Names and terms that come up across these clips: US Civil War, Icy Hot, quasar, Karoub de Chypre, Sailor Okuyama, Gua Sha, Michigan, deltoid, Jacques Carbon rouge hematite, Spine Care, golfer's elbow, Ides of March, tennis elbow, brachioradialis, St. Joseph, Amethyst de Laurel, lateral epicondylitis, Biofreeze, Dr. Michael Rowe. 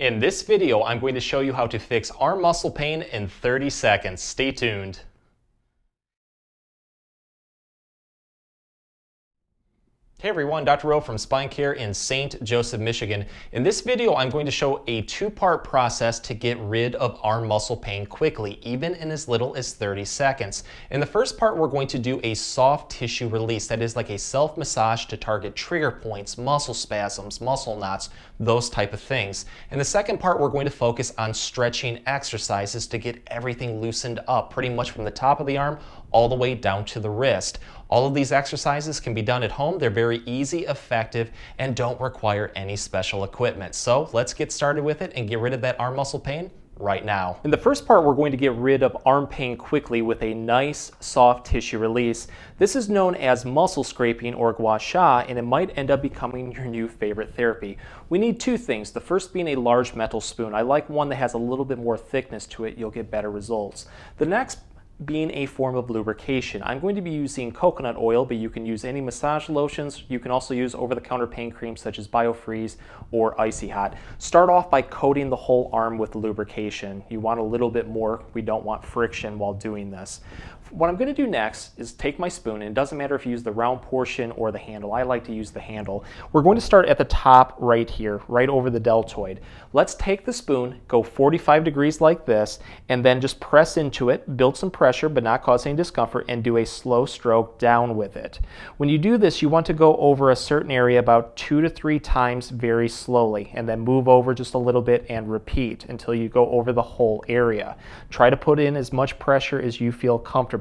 In this video, I'm going to show you how to fix arm muscle pain in 30 seconds. Stay tuned. Hey everyone, Dr. Rowe from Spine Care in St. Joseph, Michigan. In this video, I'm going to show a two-part process to get rid of arm muscle pain quickly, even in as little as 30 seconds. In the first part, we're going to do a soft tissue release, that is like a self-massage to target trigger points, muscle spasms, muscle knots, those type of things. In the second part, we're going to focus on stretching exercises to get everything loosened up, pretty much from the top of the arm all the way down to the wrist. All of these exercises can be done at home. They're very easy, effective, and don't require any special equipment. So let's get started with it and get rid of that arm muscle pain right now. In the first part, we're going to get rid of arm pain quickly with a nice soft tissue release. This is known as muscle scraping or gua sha, and it might end up becoming your new favorite therapy. We need two things, the first being a large metal spoon. I like one that has a little bit more thickness to it. You'll get better results. The next being a form of lubrication. I'm going to be using coconut oil, but you can use any massage lotions. You can also use over-the-counter pain creams such as Biofreeze or Icy Hot. Start off by coating the whole arm with lubrication. You want a little bit more. We don't want friction while doing this. What I'm going to do next is take my spoon, and it doesn't matter if you use the round portion or the handle. I like to use the handle. We're going to start at the top right here, right over the deltoid. Let's take the spoon, go 45 degrees like this, and then just press into it, build some pressure but not cause any discomfort, and do a slow stroke down with it. When you do this, you want to go over a certain area about 2 to 3 times very slowly, and then move over just a little bit and repeat until you go over the whole area. Try to put in as much pressure as you feel comfortable.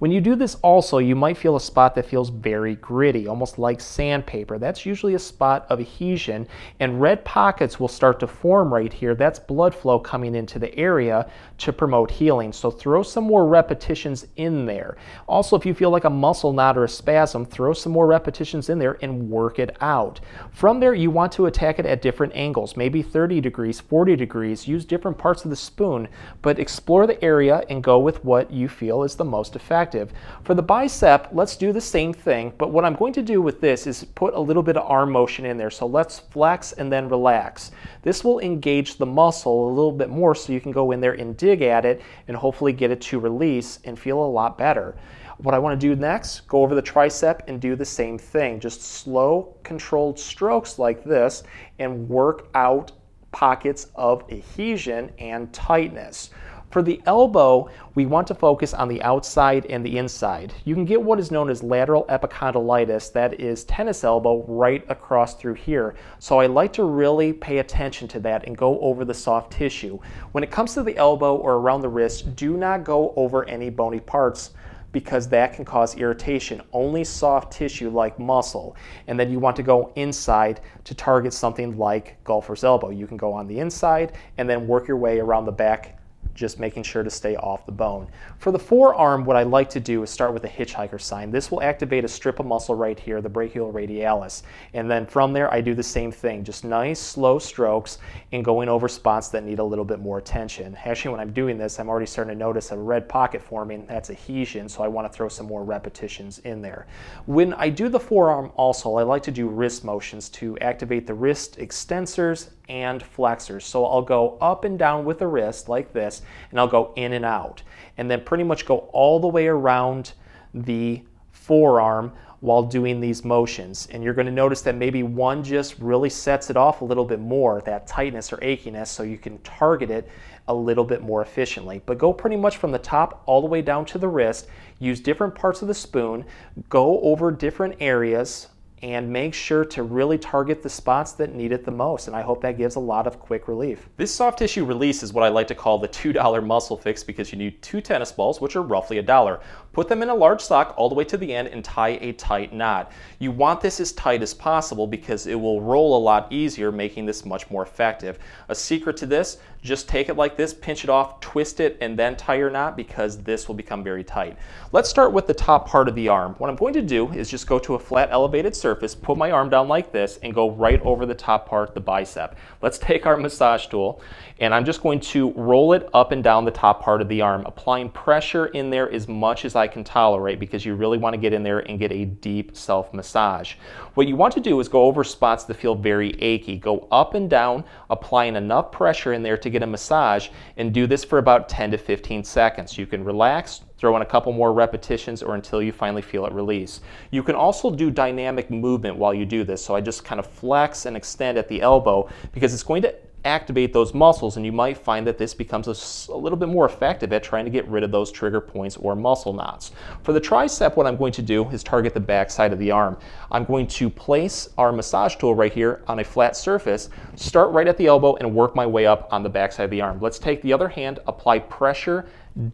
When you do this also, you might feel a spot that feels very gritty, almost like sandpaper. That's usually a spot of adhesion, and red pockets will start to form right here. That's blood flow coming into the area to promote healing. So throw some more repetitions in there. Also, if you feel like a muscle knot or a spasm, throw some more repetitions in there and work it out. From there, you want to attack it at different angles, maybe 30 degrees, 40 degrees. Use different parts of the spoon, but explore the area and go with what you feel is the most effective. For the bicep, let's do the same thing, but what I'm going to do with this is put a little bit of arm motion in there. So let's flex and then relax. This will engage the muscle a little bit more, so you can go in there and dig at it and hopefully get it to release and feel a lot better. What I want to do next, go over the tricep and do the same thing. Just slow, controlled strokes like this and work out pockets of adhesion and tightness. For the elbow, we want to focus on the outside and the inside. You can get what is known as lateral epicondylitis, that is tennis elbow, right across through here. So I like to really pay attention to that and go over the soft tissue. When it comes to the elbow or around the wrist, do not go over any bony parts, because that can cause irritation. Only soft tissue like muscle. And then you want to go inside to target something like golfer's elbow. You can go on the inside and then work your way around the back, just making sure to stay off the bone. For the forearm, what I like to do is start with a hitchhiker sign. This will activate a strip of muscle right here, the brachioradialis. And then from there, I do the same thing, just nice, slow strokes and going over spots that need a little bit more attention. Actually, when I'm doing this, I'm already starting to notice a red pocket forming. That's adhesion, so I want to throw some more repetitions in there. When I do the forearm also, I like to do wrist motions to activate the wrist extensors and flexors. So I'll go up and down with the wrist like this, and I'll go in and out, and then pretty much go all the way around the forearm while doing these motions. And you're going to notice that maybe one just really sets it off a little bit more, that tightness or achiness, so you can target it a little bit more efficiently. But go pretty much from the top all the way down to the wrist, use different parts of the spoon, go over different areas, and make sure to really target the spots that need it the most. And I hope that gives a lot of quick relief. This soft tissue release is what I like to call the $2 muscle fix, because you need 2 tennis balls, which are roughly $1. Put them in a large sock all the way to the end and tie a tight knot. You want this as tight as possible because it will roll a lot easier, making this much more effective. A secret to this, just take it like this, pinch it off, twist it, and then tie your knot, because this will become very tight. Let's start with the top part of the arm. What I'm going to do is just go to a flat elevated surface surface, put my arm down like this, and go right over the top part, the bicep. Let's take our massage tool, and I'm just going to roll it up and down the top part of the arm, applying pressure in there as much as I can tolerate, because you really want to get in there and get a deep self-massage. What you want to do is go over spots that feel very achy. Go up and down, applying enough pressure in there to get a massage, and do this for about 10 to 15 seconds. You can relax, throw in a couple more repetitions, or until you finally feel it release. You can also do dynamic movement while you do this. So I just kind of flex and extend at the elbow, because it's going to activate those muscles, and you might find that this becomes a little bit more effective at trying to get rid of those trigger points or muscle knots. For the tricep, what I'm going to do is target the back side of the arm. I'm going to place our massage tool right here on a flat surface, start right at the elbow, and work my way up on the back side of the arm. Let's take the other hand, apply pressure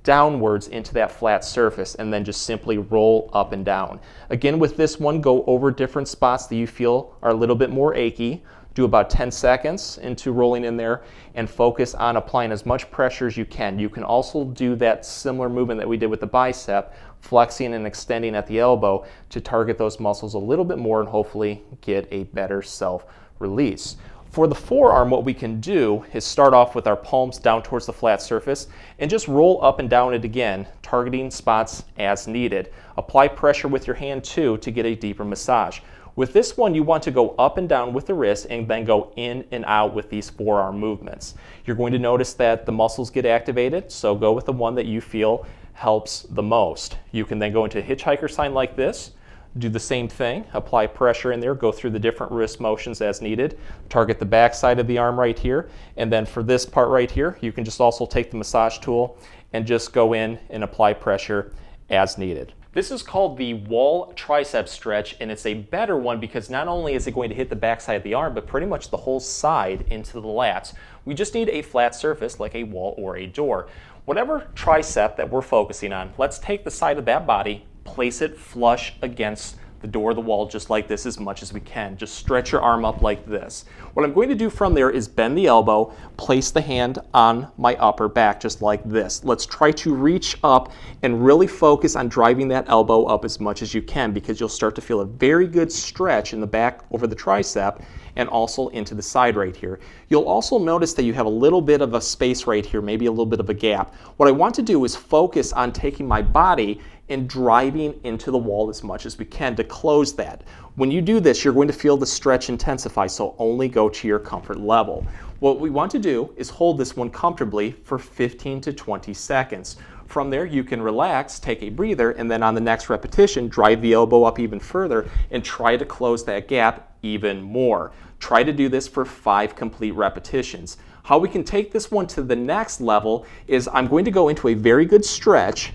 downwards into that flat surface, and then just simply roll up and down. Again, with this one, go over different spots that you feel are a little bit more achy. Do about 10 seconds into rolling in there, and focus on applying as much pressure as you can. You can also do that similar movement that we did with the bicep, flexing and extending at the elbow to target those muscles a little bit more and hopefully get a better self-release. For the forearm, what we can do is start off with our palms down towards the flat surface and just roll up and down it again, targeting spots as needed. Apply pressure with your hand too to get a deeper massage. With this one, you want to go up and down with the wrist and then go in and out with these forearm movements. You're going to notice that the muscles get activated, so go with the one that you feel helps the most. You can then go into a hitchhiker sign like this, do the same thing, apply pressure in there, go through the different wrist motions as needed, target the back side of the arm right here, and then for this part right here, you can just also take the massage tool and just go in and apply pressure as needed. This is called the wall tricep stretch, and it's a better one because not only is it going to hit the backside of the arm, but pretty much the whole side into the lats. We just need a flat surface like a wall or a door. Whatever tricep that we're focusing on, let's take the side of that body, place it flush against the door of the wall just like this as much as we can. Just stretch your arm up like this. What I'm going to do from there is bend the elbow, place the hand on my upper back just like this. Let's try to reach up and really focus on driving that elbow up as much as you can, because you'll start to feel a very good stretch in the back over the tricep and also into the side right here. You'll also notice that you have a little bit of a space right here, maybe a little bit of a gap. What I want to do is focus on taking my body and driving into the wall as much as we can to close that. When you do this, you're going to feel the stretch intensify, so only go to your comfort level. What we want to do is hold this one comfortably for 15 to 20 seconds. From there, you can relax, take a breather, and then on the next repetition, drive the elbow up even further and try to close that gap even more. Try to do this for 5 complete repetitions. How we can take this one to the next level is I'm going to go into a very good stretch,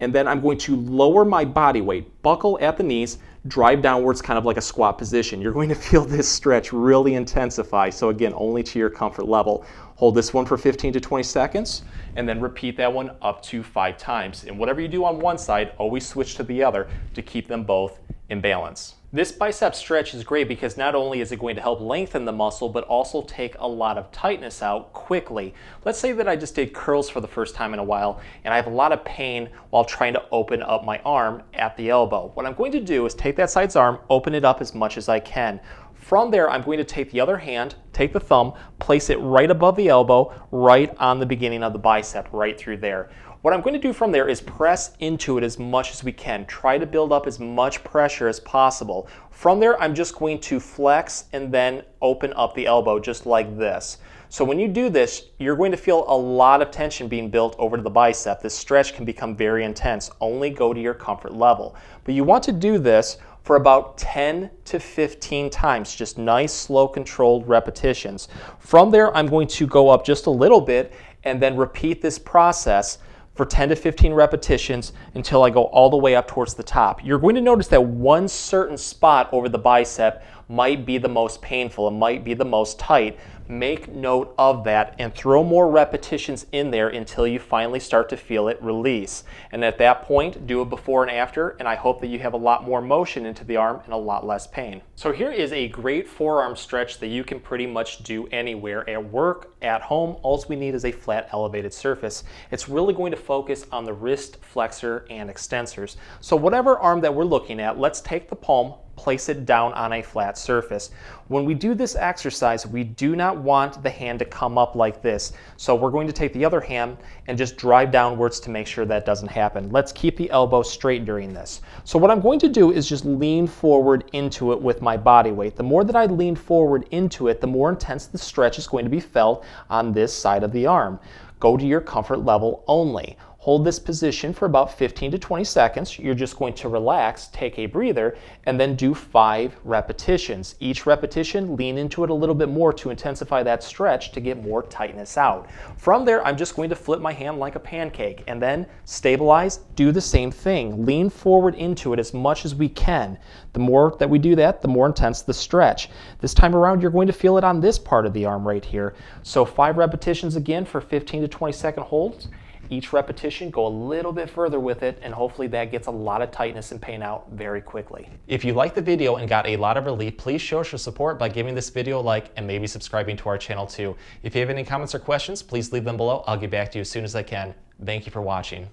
and then I'm going to lower my body weight, buckle at the knees, drive downwards kind of like a squat position. You're going to feel this stretch really intensify, so again, only to your comfort level. Hold this one for 15 to 20 seconds, and then repeat that one up to 5 times. And whatever you do on one side, always switch to the other to keep them both in balance. This bicep stretch is great because not only is it going to help lengthen the muscle, but also take a lot of tightness out quickly. Let's say that I just did curls for the first time in a while, and I have a lot of pain while trying to open up my arm at the elbow. What I'm going to do is take that side's arm, open it up as much as I can. From there, I'm going to take the other hand, take the thumb, place it right above the elbow, right on the beginning of the bicep, right through there. What I'm going to do from there is press into it as much as we can. Try to build up as much pressure as possible. From there, I'm just going to flex and then open up the elbow just like this. So when you do this, you're going to feel a lot of tension being built over to the bicep. This stretch can become very intense. Only go to your comfort level. But you want to do this for about 10 to 15 times, just nice, slow, controlled repetitions. From there, I'm going to go up just a little bit and then repeat this process for 10 to 15 repetitions until I go all the way up towards the top. You're going to notice that one certain spot over the bicep might be the most painful, it might be the most tight. Make note of that and throw more repetitions in there until you finally start to feel it release. And at that point, do a before and after, and I hope that you have a lot more motion into the arm and a lot less pain. So here is a great forearm stretch that you can pretty much do anywhere, at work, at home. All we need is a flat elevated surface. It's really going to focus on the wrist flexor and extensors. So whatever arm that we're looking at, let's take the palm, place it down on a flat surface. When we do this exercise, we do not want the hand to come up like this. So we're going to take the other hand and just drive downwards to make sure that doesn't happen. Let's keep the elbow straight during this. So what I'm going to do is just lean forward into it with my body weight. The more that I lean forward into it, the more intense the stretch is going to be felt on this side of the arm. Go to your comfort level only. Hold this position for about 15 to 20 seconds. You're just going to relax, take a breather, and then do 5 repetitions. Each repetition, lean into it a little bit more to intensify that stretch to get more tightness out. From there, I'm just going to flip my hand like a pancake and then stabilize, do the same thing. Lean forward into it as much as we can. The more that we do that, the more intense the stretch. This time around, you're going to feel it on this part of the arm right here. So 5 repetitions again for 15 to 20 second holds. Each repetition, go a little bit further with it, and hopefully that gets a lot of tightness and pain out very quickly. If you liked the video and got a lot of relief, please show us your support by giving this video a like and maybe subscribing to our channel too. If you have any comments or questions, please leave them below. I'll get back to you as soon as I can. Thank you for watching.